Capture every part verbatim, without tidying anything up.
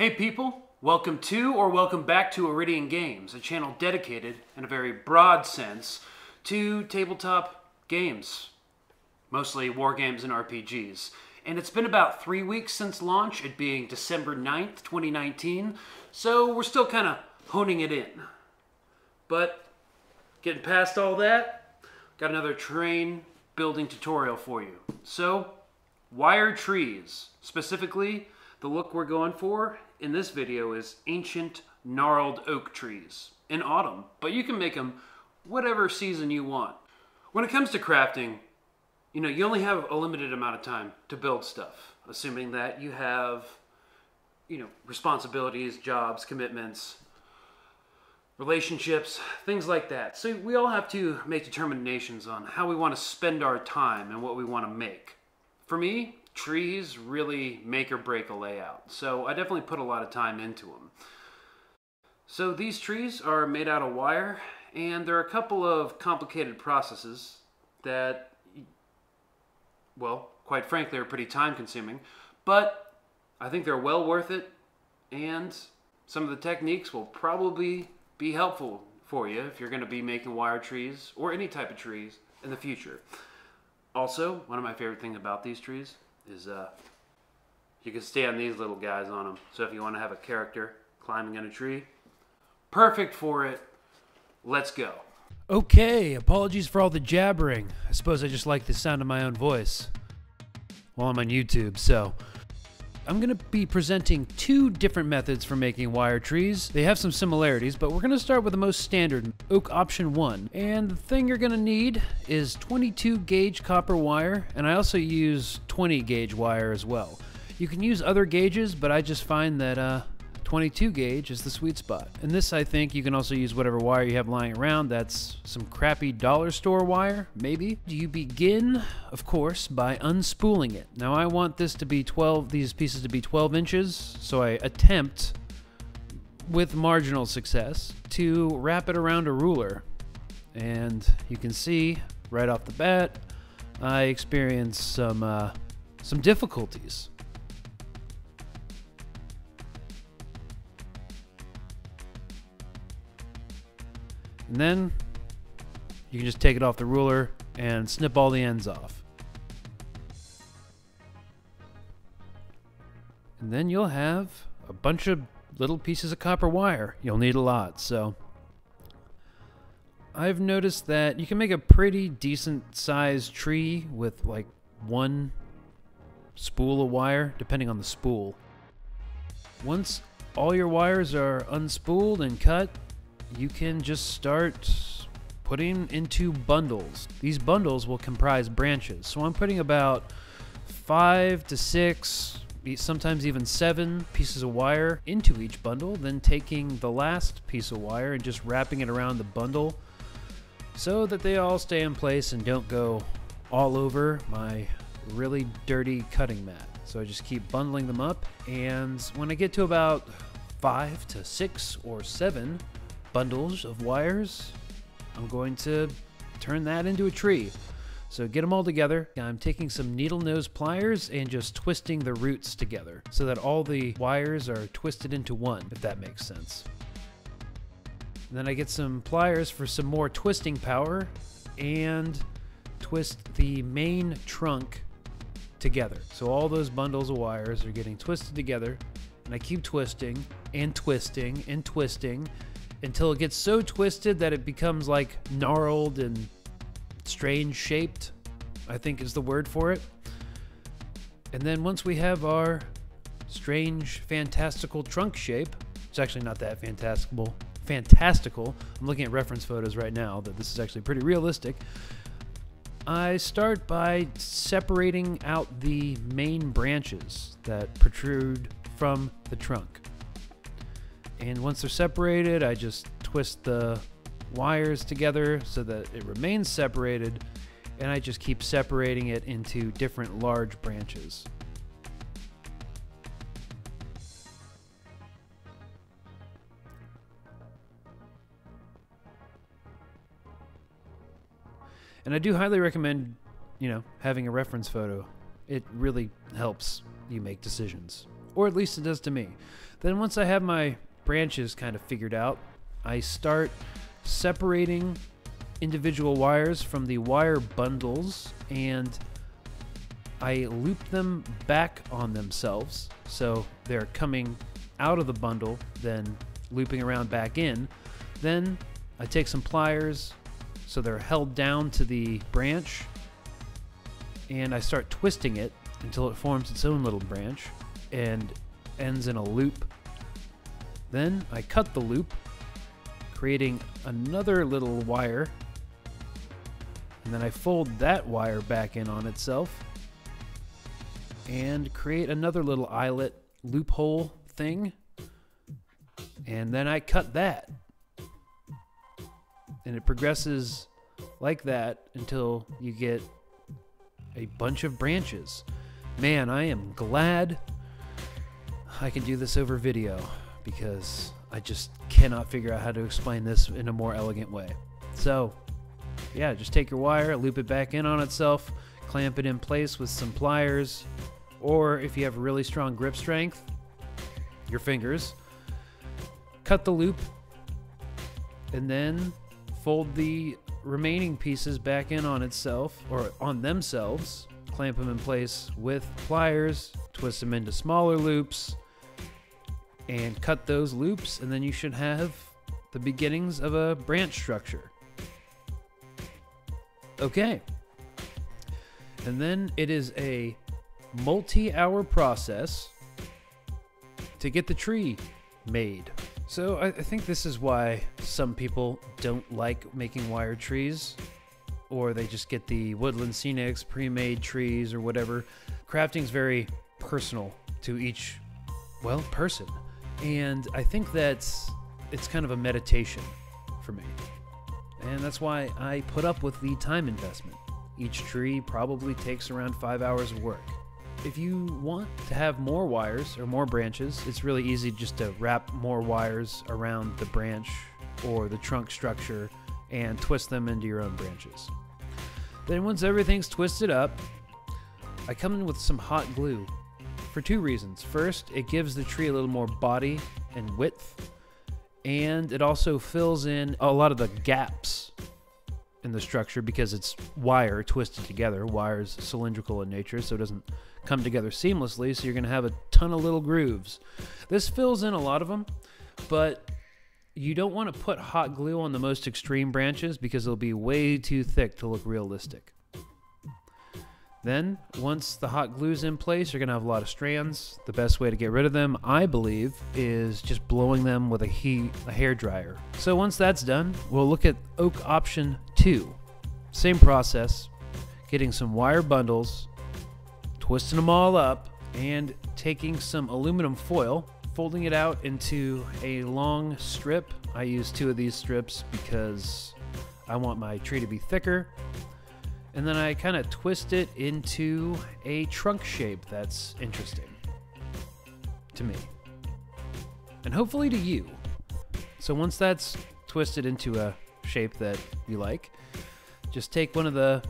Hey people, welcome to or welcome back to Oridian Games, a channel dedicated, in a very broad sense, to tabletop games. Mostly war games and R P Gs. And it's been about three weeks since launch, it being December ninth, twenty nineteen, so we're still kind of honing it in. But, getting past all that, got another terrain building tutorial for you. So, wire trees, specifically, the look we're going for in this video is ancient gnarled oak trees in autumn, but you can make them whatever season you want. When it comes to crafting, you know, you only have a limited amount of time to build stuff, assuming that you have, you know, responsibilities, jobs, commitments, relationships, things like that. So we all have to make determinations on how we want to spend our time and what we want to make. For me, trees really make or break a layout, so I definitely put a lot of time into them. So these trees are made out of wire, and there are a couple of complicated processes that, well, quite frankly, are pretty time-consuming, but I think they're well worth it, and some of the techniques will probably be helpful for you if you're going to be making wire trees or any type of trees in the future. Also, one of my favorite things about these trees is uh, you can stand these little guys on them. So if you want to have a character climbing in a tree, perfect for it. Let's go. Okay, apologies for all the jabbering. I suppose I just like the sound of my own voice while I'm on YouTube. So I'm going to be presenting two different methods for making wire trees. They have some similarities, but we're going to start with the most standard, oak option one. And the thing you're going to need is twenty-two gauge copper wire, and I also use twenty gauge wire as well. You can use other gauges, but I just find that uh, twenty-two gauge is the sweet spot. And this, I think, you can also use whatever wire you have lying around. That's some crappy dollar store wire, maybe. You begin, of course, by unspooling it. Now I want this to be twelve, these pieces to be twelve inches, so I attempt, with marginal success, to wrap it around a ruler. And you can see, right off the bat, I experience some, uh, some difficulties. And then you can just take it off the ruler and snip all the ends off. And then you'll have a bunch of little pieces of copper wire. You'll need a lot, so. I've noticed that you can make a pretty decent sized tree with like one spool of wire, depending on the spool. Once all your wires are unspooled and cut, you can just start putting into bundles. These bundles will comprise branches. So I'm putting about five to six, sometimes even seven pieces of wire into each bundle, then taking the last piece of wire and just wrapping it around the bundle so that they all stay in place and don't go all over my really dirty cutting mat. So I just keep bundling them up, and when I get to about five to six or seven bundles of wires, I'm going to turn that into a tree. So get them all together. I'm taking some needle nose pliers and just twisting the roots together so that all the wires are twisted into one, if that makes sense. And then I get some pliers for some more twisting power and twist the main trunk together. So all those bundles of wires are getting twisted together, and I keep twisting and twisting and twisting until it gets so twisted that it becomes like gnarled and strange shaped, I think is the word for it. And then once we have our strange, fantastical trunk shape, it's actually not that fantastical, fantastical. I'm looking at reference photos right now that this is actually pretty realistic. I start by separating out the main branches that protrude from the trunk. And once they're separated, I just twist the wires together so that it remains separated, and I just keep separating it into different large branches. And I do highly recommend, you know, having a reference photo. It really helps you make decisions. or at least it does to me. Then once I have my branches kind of figured out, I start separating individual wires from the wire bundles, and I loop them back on themselves, so they're coming out of the bundle, then looping around back in. Then I take some pliers, so they're held down to the branch, and I start twisting it until it forms its own little branch and ends in a loop. Then I cut the loop, creating another little wire, and then I fold that wire back in on itself and create another little eyelet loophole thing, and then I cut that, and it progresses like that until you get a bunch of branches. Man, I am glad I can do this over video, because I just cannot figure out how to explain this in a more elegant way. So yeah, just take your wire, loop it back in on itself, clamp it in place with some pliers, or if you have really strong grip strength, your fingers, cut the loop, and then fold the remaining pieces back in on itself, or on themselves, clamp them in place with pliers, twist them into smaller loops, and cut those loops, and then you should have the beginnings of a branch structure. Okay. And then it is a multi-hour process to get the tree made. So I, I think this is why some people don't like making wire trees, or they just get the Woodland Scenics pre-made trees or whatever. Crafting's very personal to each, well, person. And I think that's, it's kind of a meditation for me. And that's why I put up with the time investment. Each tree probably takes around five hours of work. If you want to have more wires or more branches, it's really easy just to wrap more wires around the branch or the trunk structure and twist them into your own branches. Then once everything's twisted up, I come in with some hot glue. For two reasons. First, it gives the tree a little more body and width, and it also fills in a lot of the gaps in the structure because it's wire twisted together. Wire's cylindrical in nature, so it doesn't come together seamlessly, so you're gonna have a ton of little grooves. This fills in a lot of them, but you don't want to put hot glue on the most extreme branches because it'll be way too thick to look realistic. Then, once the hot glue's in place, you're gonna have a lot of strands. The best way to get rid of them, I believe, is just blowing them with a heat, a hairdryer. So once that's done, we'll look at oak option two. Same process, getting some wire bundles, twisting them all up, and taking some aluminum foil, folding it out into a long strip. I use two of these strips because I want my tree to be thicker. And then I kind of twist it into a trunk shape that's interesting to me, and hopefully to you. So once that's twisted into a shape that you like, just take one of the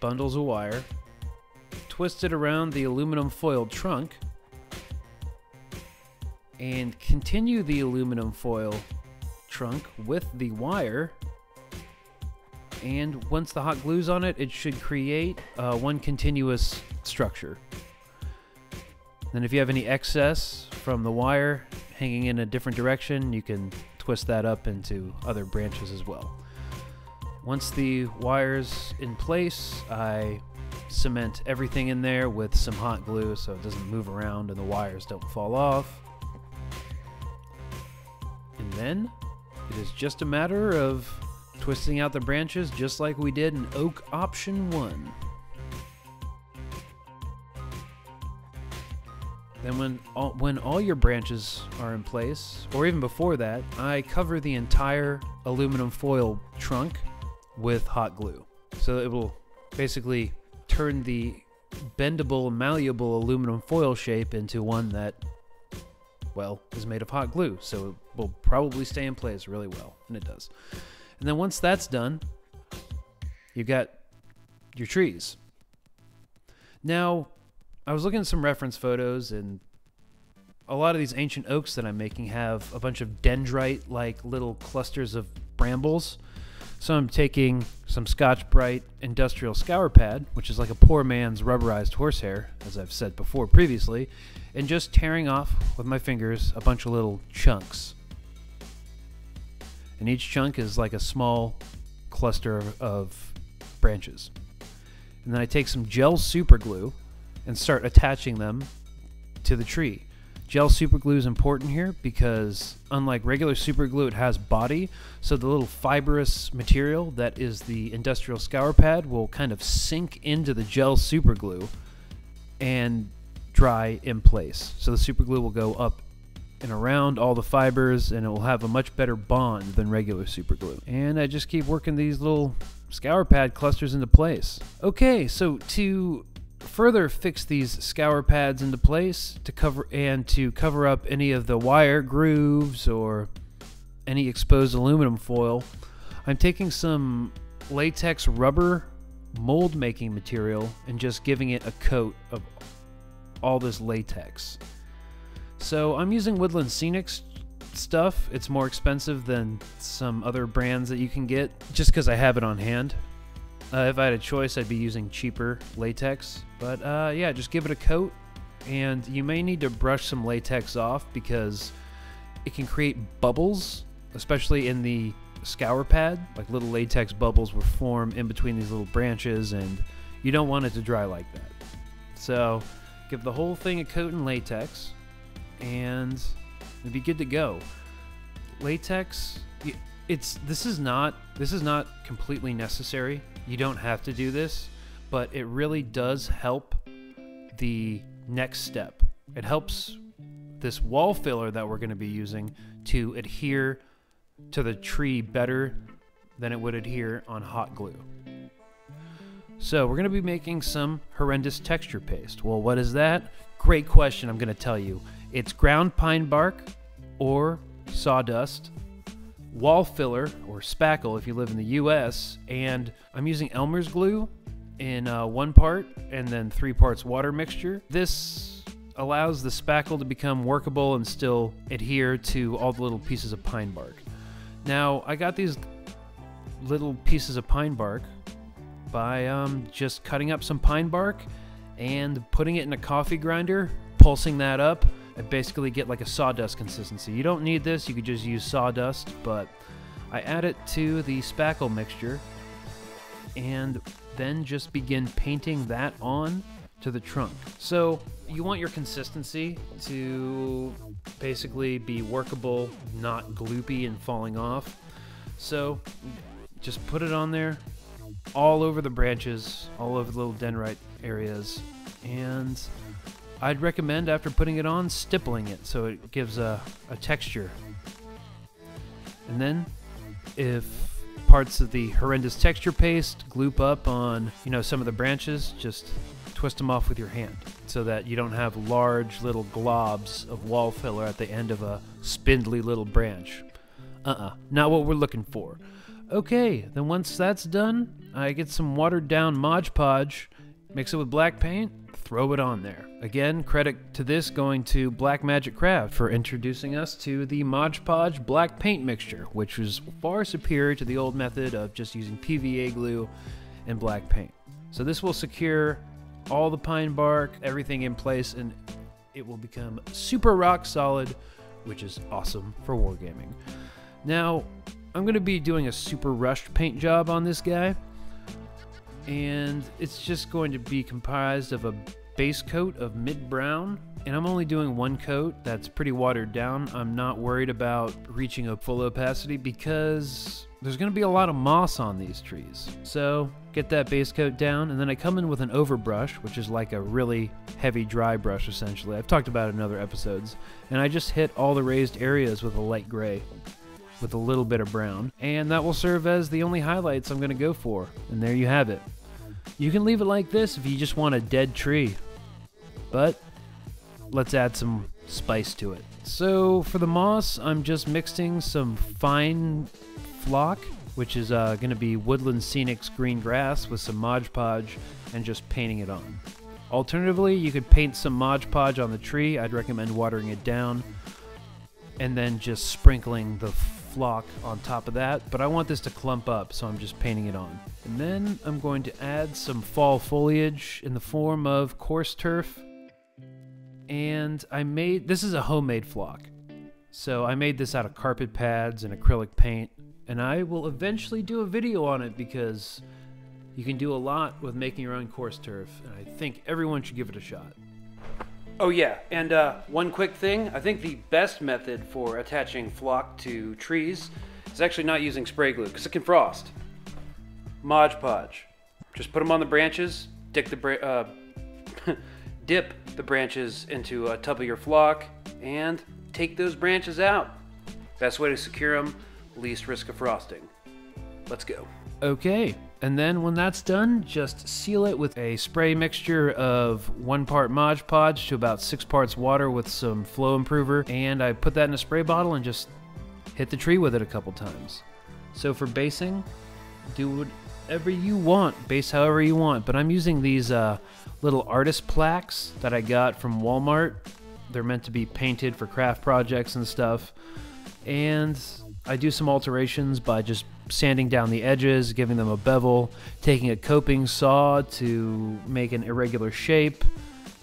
bundles of wire, twist it around the aluminum foil trunk, and continue the aluminum foil trunk with the wire. And once the hot glue's on it, it should create uh, one continuous structure. Then if you have any excess from the wire hanging in a different direction, you can twist that up into other branches as well. Once the wire's in place, I cement everything in there with some hot glue so it doesn't move around and the wires don't fall off. And then it is just a matter of twisting out the branches just like we did in oak option one. Then when all, when all your branches are in place, or even before that, I cover the entire aluminum foil trunk with hot glue. So it will basically turn the bendable, malleable aluminum foil shape into one that, well, is made of hot glue. So it will probably stay in place really well, and it does. And then once that's done, you've got your trees. Now, I was looking at some reference photos, and a lot of these ancient oaks that I'm making have a bunch of dendrite like little clusters of brambles. So I'm taking some Scotch-Brite industrial scour pad, which is like a poor man's rubberized horsehair, as I've said before previously, and just tearing off with my fingers a bunch of little chunks. And each chunk is like a small cluster of branches. And then I take some gel super glue and start attaching them to the tree. Gel super glue is important here because unlike regular super glue, it has body, so the little fibrous material that is the industrial scour pad will kind of sink into the gel super glue and dry in place. So the super glue will go up and around all the fibers and it will have a much better bond than regular super glue. And I just keep working these little scour pad clusters into place. Okay, so to further fix these scour pads into place to cover and to cover up any of the wire grooves or any exposed aluminum foil, I'm taking some latex rubber mold making material and just giving it a coat of all this latex. So I'm using Woodland Scenics stuff. It's more expensive than some other brands that you can get just because I have it on hand. Uh, if I had a choice, I'd be using cheaper latex, but uh, yeah, just give it a coat, and you may need to brush some latex off because it can create bubbles, especially in the scour pad. Like little latex bubbles will form in between these little branches, and you don't want it to dry like that. So give the whole thing a coat in latex, and it'd be good to go. Latex, it's this is not this is not completely necessary. You don't have to do this, but it really does help the next step. It helps this wall filler that we're going to be using to adhere to the tree better than it would adhere on hot glue. So we're going to be making some horrendous texture paste. Well, what is that? Great question, I'm going to tell you. It's ground pine bark or sawdust, wall filler or spackle if you live in the U S, and I'm using Elmer's glue in uh, one part and then three parts water mixture. This allows the spackle to become workable and still adhere to all the little pieces of pine bark. Now I got these little pieces of pine bark by um, just cutting up some pine bark and putting it in a coffee grinder, pulsing that up. I basically get like a sawdust consistency. You don't need this, you could just use sawdust, but I add it to the spackle mixture and then just begin painting that on to the trunk. So you want your consistency to basically be workable, not gloopy and falling off. So just put it on there all over the branches, all over the little dendrite areas, and I'd recommend after putting it on, stippling it so it gives a, a texture. And then if parts of the horrendous texture paste gloop up on, you know, some of the branches, just twist them off with your hand so that you don't have large little globs of wall filler at the end of a spindly little branch. Uh-uh, not what we're looking for. Okay, then once that's done, I get some watered down Mod Podge, mix it with black paint, throw it on there. Again, credit to this going to Black Magic Craft for introducing us to the Mod Podge black paint mixture, which was far superior to the old method of just using P V A glue and black paint. So this will secure all the pine bark, everything in place, and it will become super rock solid, which is awesome for wargaming. Now, I'm going to be doing a super rushed paint job on this guy, and it's just going to be comprised of a base coat of mid-brown, and I'm only doing one coat that's pretty watered down. I'm not worried about reaching a full opacity because there's going to be a lot of moss on these trees. So get that base coat down, and then I come in with an overbrush, which is like a really heavy dry brush essentially. I've talked about it in other episodes, and I just hit all the raised areas with a light gray with a little bit of brown, and that will serve as the only highlights I'm going to go for. And there you have it. You can leave it like this if you just want a dead tree, but let's add some spice to it. So for the moss, I'm just mixing some fine flock, which is uh, going to be Woodland Scenics green grass, with some Mod Podge and just painting it on. Alternatively, you could paint some Mod Podge on the tree. I'd recommend watering it down and then just sprinkling the flock on top of that. But I want this to clump up, so I'm just painting it on. And then I'm going to add some fall foliage in the form of coarse turf. And I made, this is a homemade flock. So I made this out of carpet pads and acrylic paint. And I will eventually do a video on it because you can do a lot with making your own coarse turf, and I think everyone should give it a shot. Oh yeah, and uh, one quick thing, I think the best method for attaching flock to trees is actually not using spray glue, because it can frost. Mod Podge. Just put them on the branches, dip the, br uh, dip the branches into a tub of your flock, and take those branches out. Best way to secure them, least risk of frosting. Let's go. Okay. And then when that's done, just seal it with a spray mixture of one part Mod Podge to about six parts water with some flow improver. And I put that in a spray bottle and just hit the tree with it a couple times. So for basing, do whatever you want, base however you want. But I'm using these uh, little artist plaques that I got from Walmart. They're meant to be painted for craft projects and stuff. And I do some alterations by just sanding down the edges, giving them a bevel, taking a coping saw to make an irregular shape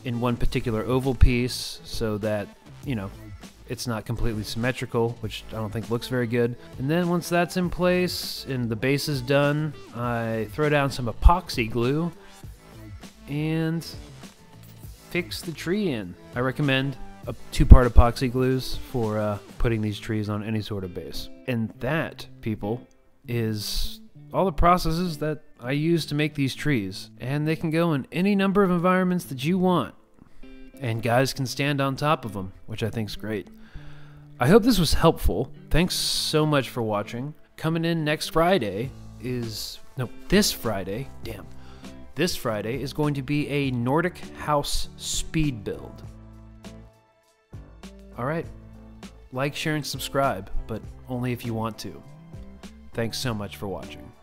in one particular oval piece so that, you know, it's not completely symmetrical, which I don't think looks very good. And then once that's in place and the base is done, I throw down some epoxy glue and fix the tree in. I recommend a two-part epoxy glues for uh, putting these trees on any sort of base. And that, people, is all the processes that I use to make these trees. And they can go in any number of environments that you want. And guys can stand on top of them, which I think is great. I hope this was helpful. Thanks so much for watching. Coming in next Friday is... No, this Friday. Damn. This Friday is going to be a Nordic House speed build. All right, like, share, and subscribe, but only if you want to. Thanks so much for watching.